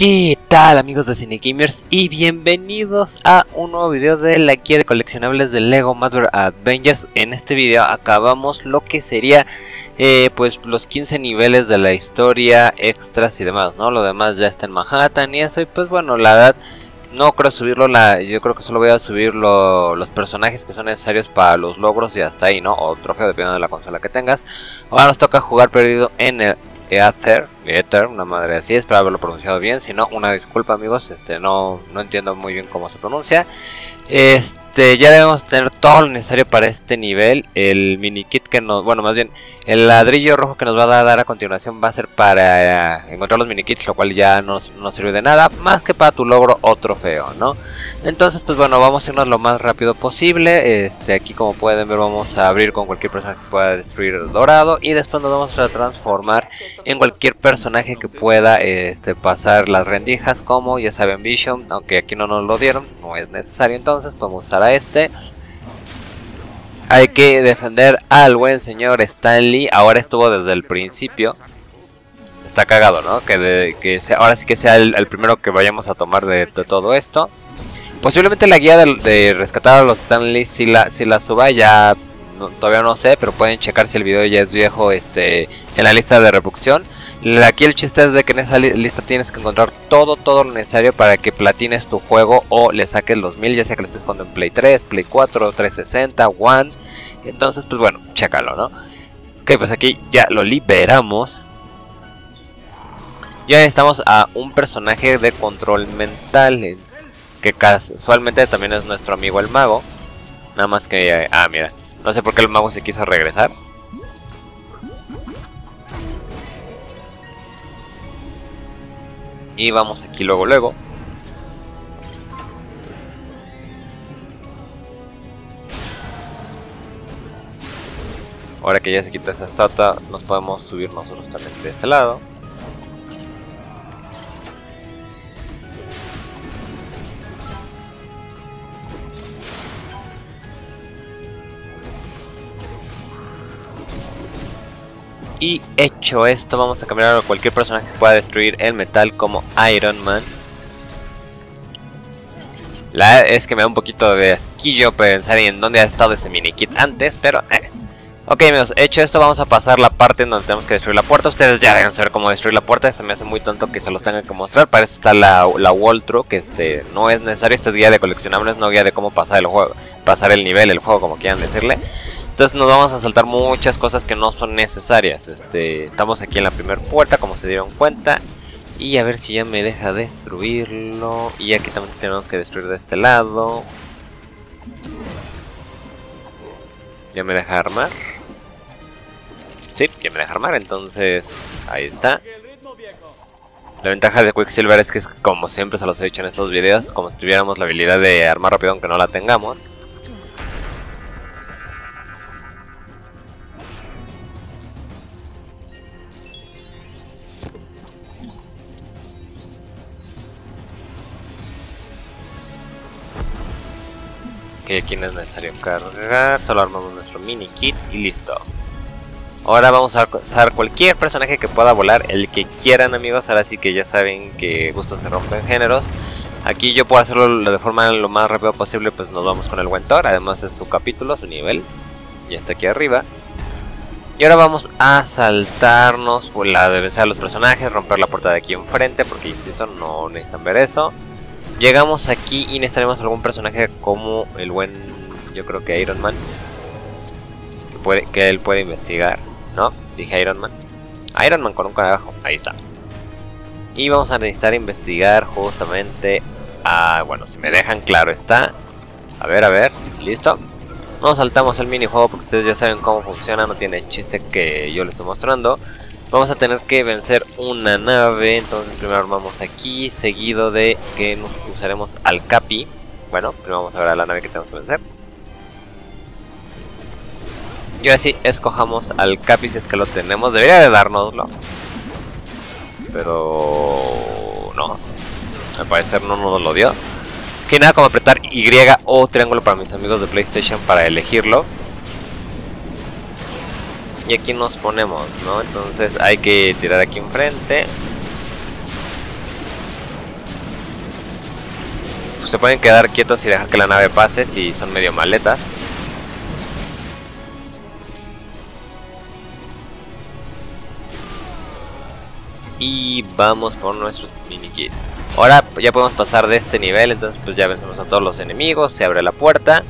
¿Qué tal, amigos de CineGamers? Y bienvenidos a un nuevo video de la guía de coleccionables de LEGO Marvel's Avengers. En este video acabamos lo que sería pues los 15 niveles de la historia, extras y demás, ¿no? Lo demás ya está en Manhattan y eso, y pues bueno, la edad no creo subirlo, yo creo que solo voy a subir los personajes que son necesarios para los logros y hasta ahí, ¿no? O trofeo, dependiendo de la consola que tengas. Ahora nos toca jugar perdido en el Aether, una madre así, espero haberlo pronunciado bien, si no, una disculpa, amigos, no entiendo muy bien cómo se pronuncia. Ya debemos tener todo lo necesario para este nivel. El mini kit que nos, bueno, más bien el ladrillo rojo que nos va a dar a continuación va a ser para encontrar los mini kits, lo cual ya no sirve de nada más que para tu logro o trofeo, ¿no? Entonces, pues bueno, vamos a irnos lo más rápido posible. Aquí, como pueden ver, vamos a abrir con cualquier personaje que pueda destruir el dorado, y después nos vamos a transformar en cualquier personaje que pueda pasar las rendijas, como ya saben, Vision, aunque aquí no nos lo dieron, no es necesario, entonces podemos usar a este. Hay que defender al buen señor Stan Lee. Ahora estuvo desde el principio. Está cagado, ¿no? Que ahora sí que sea el primero que vayamos a tomar de todo esto. Posiblemente la guía de rescatar a los Stan Lee si la suba, ya no, todavía no sé, pero pueden checar si el video ya es viejo en la lista de reproducción. Aquí el chiste es de que en esa lista tienes que encontrar todo lo necesario para que platines tu juego o le saques los 1000, ya sea que lo estés jugando en Play 3, Play 4, 360, One. Entonces, pues bueno, chécalo, ¿no? Ok, pues aquí ya lo liberamos. Ya estamos a un personaje de control mental, que casualmente también es nuestro amigo el mago. Nada más que... mira, no sé por qué el mago se quiso regresar. Y vamos aquí luego. Ahora que ya se quita esa estatua, nos podemos subir nosotros también de este lado. Y hecho esto, vamos a cambiar a cualquier personaje que pueda destruir el metal, como Iron Man. Es que me da un poquito de asquillo pensar en dónde ha estado ese minikit antes, pero... Ok, amigos, hecho esto, vamos a pasar la parte en donde tenemos que destruir la puerta. Ustedes ya deben saber cómo destruir la puerta, se me hace muy tonto que se los tengan que mostrar. Para eso está la wall through, que no es necesario. Esta es guía de coleccionables, no guía de cómo pasar el juego, pasar el nivel, el juego, como quieran decirle. Entonces nos vamos a saltar muchas cosas que no son necesarias. Estamos aquí en la primera puerta, como se dieron cuenta. Y a ver si ya me deja destruirlo. Y aquí también tenemos que destruir de este lado. Ya me deja armar. Sí, ya me deja armar, entonces ahí está. La ventaja de Quicksilver es que, como siempre se los he dicho en estos videos, como si tuviéramos la habilidad de armar rápido aunque no la tengamos. Aquí no es necesario cargar, solo armamos nuestro mini kit y listo. Ahora vamos a usar cualquier personaje que pueda volar, el que quieran, amigos. Ahora sí que ya saben que gustos se rompen géneros. Aquí yo puedo hacerlo de forma lo más rápido posible, pues nos vamos con el buen Thor. Además es su capítulo, su nivel, ya está aquí arriba. Y ahora vamos a saltarnos por la de vencer a los personajes, romper la puerta de aquí enfrente, porque insisto, no necesitan ver eso. Llegamos aquí y necesitaremos algún personaje como el buen, yo creo que Iron Man, que él puede investigar, ¿no? Dije Iron Man con un carajo, ahí está. Y vamos a necesitar investigar justamente a, bueno, si me dejan, claro está. A ver, listo. Nos saltamos el minijuego porque ustedes ya saben cómo funciona, no tiene chiste que yo les estoy mostrando. Vamos a tener que vencer una nave, entonces primero armamos aquí, seguido de que nos usaremos al Capi. Bueno, primero vamos a ver a la nave que tenemos que vencer. Y ahora sí, escojamos al Capi si es que lo tenemos, debería de dárnoslo. Pero... no, al parecer no nos lo dio. Que nada como apretar Y o triángulo para mis amigos de PlayStation para elegirlo. Y aquí nos ponemos, ¿no? Entonces hay que tirar aquí enfrente. se pueden quedar quietos y dejar que la nave pase si son medio maletas. Y vamos por nuestros mini kits. Ahora ya podemos pasar de este nivel, entonces pues ya vencemos a todos los enemigos, se abre la puerta.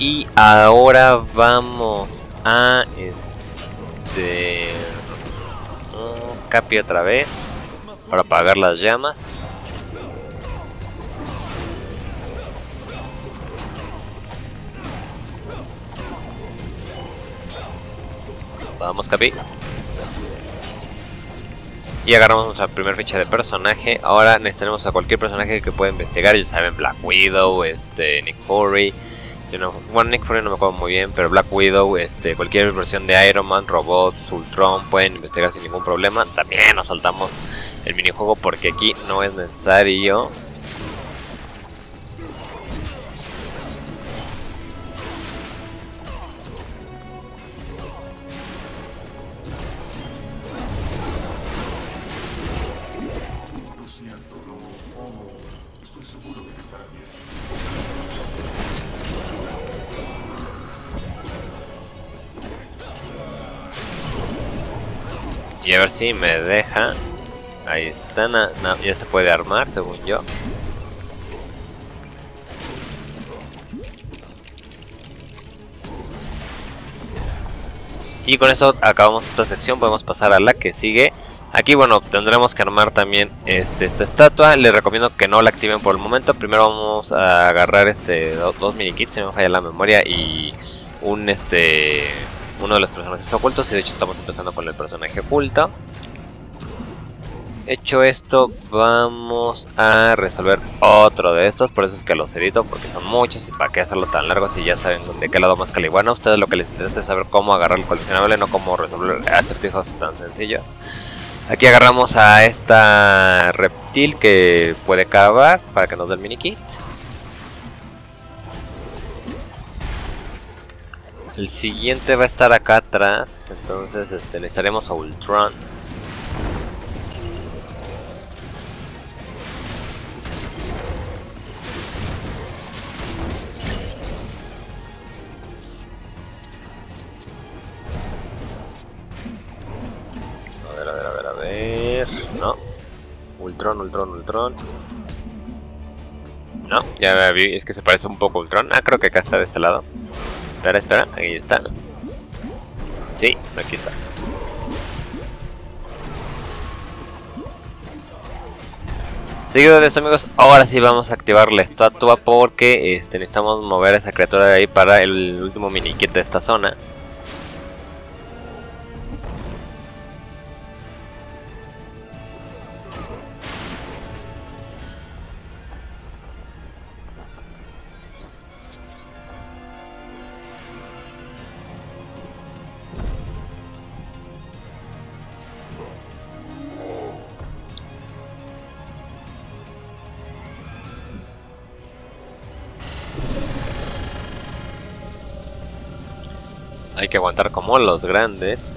Y ahora vamos a Capi otra vez para apagar las llamas. Vamos, Capi. Y agarramos nuestra primera ficha de personaje. Ahora necesitaremos a cualquier personaje que pueda investigar. Ya saben, Black Widow, Nick Fury. Bueno, Nick Fury no me acuerdo muy bien, pero Black Widow, cualquier versión de Iron Man, robots, Ultron, pueden investigar sin ningún problema. También nos saltamos el minijuego porque aquí no es necesario. Y a ver si me deja. Ahí está, ya se puede armar, según yo. Y con eso acabamos esta sección, podemos pasar a la que sigue. Aquí, bueno, tendremos que armar también esta estatua. Les recomiendo que no la activen por el momento. Primero vamos a agarrar dos mini kits, si no me falla la memoria, y uno de los personajes ocultos, y de hecho estamos empezando con el personaje oculto. Hecho esto, vamos a resolver otro de estos, por eso es que los edito, porque son muchos y para qué hacerlo tan largo si ya saben de qué lado más caliguana. A ustedes lo que les interesa es saber cómo agarrar el coleccionable, no cómo resolver acertijos tan sencillos. Aquí agarramos a esta reptil que puede cavar para que nos dé el mini kit. El siguiente va a estar acá atrás, entonces necesitaremos a Ultron. A ver, no. Ultron. No, ya vi, es que se parece un poco a Ultron. Ah, creo que acá está de este lado. Espera, ahí está. Sí, aquí está. Seguido de esto, amigos, ahora sí vamos a activar la estatua porque necesitamos mover a esa criatura de ahí para el último mini kit de esta zona. Hay que aguantar como los grandes.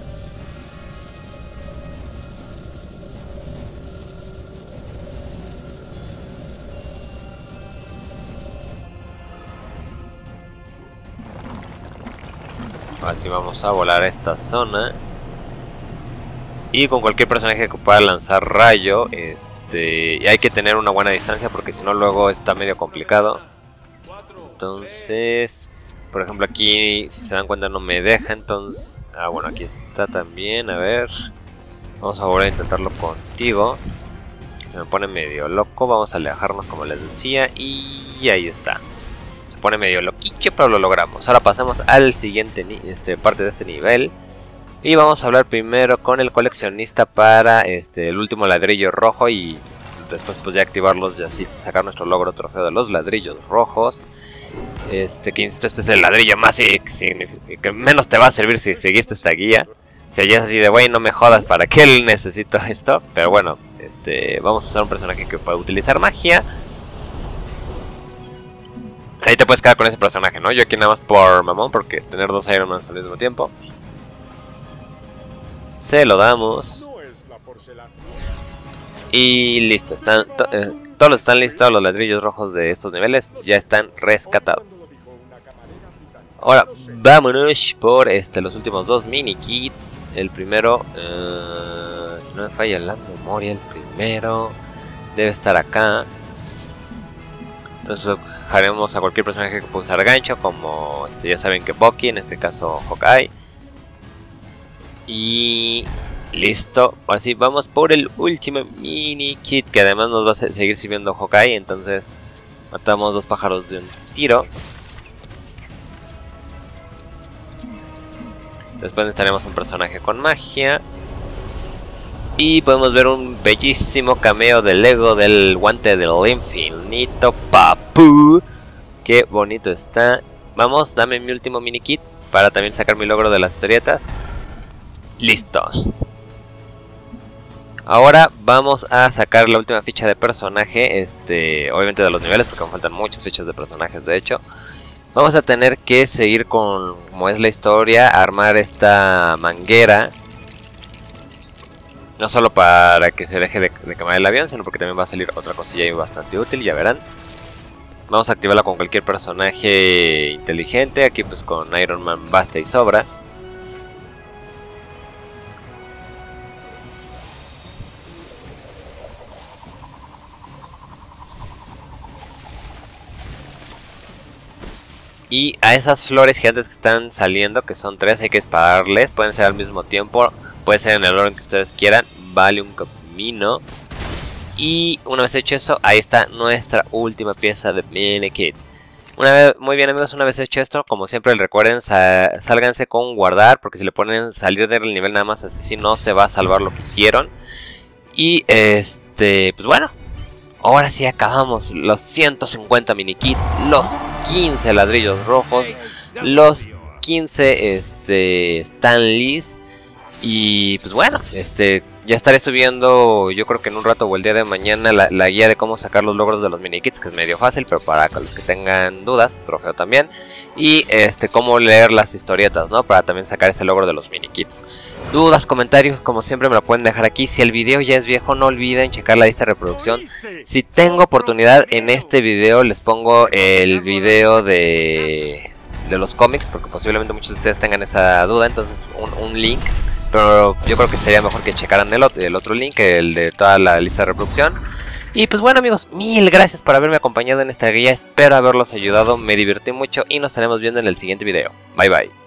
Así vamos a volar a esta zona. Y con cualquier personaje que pueda lanzar rayo, y hay que tener una buena distancia porque si no luego está medio complicado. Entonces, por ejemplo, aquí, si se dan cuenta, no me deja, entonces... Ah, bueno, aquí está también, a ver... Vamos a volver a intentarlo contigo. Se me pone medio loco, vamos a alejarnos como les decía, y ahí está. Se pone medio loquillo, pero lo logramos. Ahora pasamos al siguiente parte de este nivel. Y vamos a hablar primero con el coleccionista para el último ladrillo rojo y... Después pues ya activarlos y así sacar nuestro logro trofeo de los ladrillos rojos. Que insisto, este es el ladrillo más que menos te va a servir si seguiste esta guía. Si ya es así de wey, no me jodas, ¿para qué necesito esto? Pero bueno, vamos a usar un personaje que pueda utilizar magia. ahí te puedes quedar con ese personaje, ¿no? Yo aquí nada más por mamón, porque tener dos Iron Man al mismo tiempo. Se lo damos. Y listo, están todos los Stanley, todos los ladrillos rojos de estos niveles ya están rescatados. Ahora, vámonos por los últimos dos mini kits. El primero, si no me falla la memoria, el primero debe estar acá. Entonces haremos a cualquier personaje que pueda usar gancho, como ya saben que Bucky, en este caso Hawkeye. Y listo, ahora sí vamos por el último mini kit, que además nos va a seguir sirviendo Hawkeye, entonces matamos dos pájaros de un tiro. Después necesitaremos un personaje con magia. Y podemos ver un bellísimo cameo de Lego del guante del infinito, papu. Qué bonito está. Vamos, dame mi último mini kit para también sacar mi logro de las historietas. Listo. Ahora vamos a sacar la última ficha de personaje, obviamente de los niveles, porque me faltan muchas fichas de personajes de hecho. Vamos a tener que seguir con, como es la historia, armar esta manguera. No solo para que se deje de quemar el avión, sino porque también va a salir otra cosilla ahí bastante útil, ya verán. Vamos a activarla con cualquier personaje inteligente, aquí pues con Iron Man basta y sobra. Y a esas flores gigantes que están saliendo, que son tres, hay que dispararles. Pueden ser al mismo tiempo, puede ser en el orden que ustedes quieran, vale un camino. Y una vez hecho eso, ahí está nuestra última pieza de mini kit. Muy bien amigos, una vez hecho esto, como siempre recuerden, sálganse con guardar, porque si le ponen salir del nivel nada más así, no se va a salvar lo que hicieron. Y pues bueno. Ahora sí acabamos los 150 mini kits, los 15 ladrillos rojos, los 15 Stan Lees. Y pues bueno, ya estaré subiendo, yo creo que en un rato o el día de mañana, la guía de cómo sacar los logros de los mini kits, que es medio fácil, pero para los que tengan dudas, trofeo también. Y cómo leer las historietas, ¿no? Para también sacar ese logro de los mini kits. Dudas, comentarios, como siempre me lo pueden dejar aquí. Si el video ya es viejo, no olviden checar la lista de reproducción. Si tengo oportunidad en este video, les pongo el video de los cómics, porque posiblemente muchos de ustedes tengan esa duda, entonces un link. Pero yo creo que sería mejor que checaran el otro link, el de toda la lista de reproducción. Y pues bueno amigos, mil gracias por haberme acompañado en esta guía, espero haberlos ayudado, me divertí mucho y nos estaremos viendo en el siguiente video. Bye bye.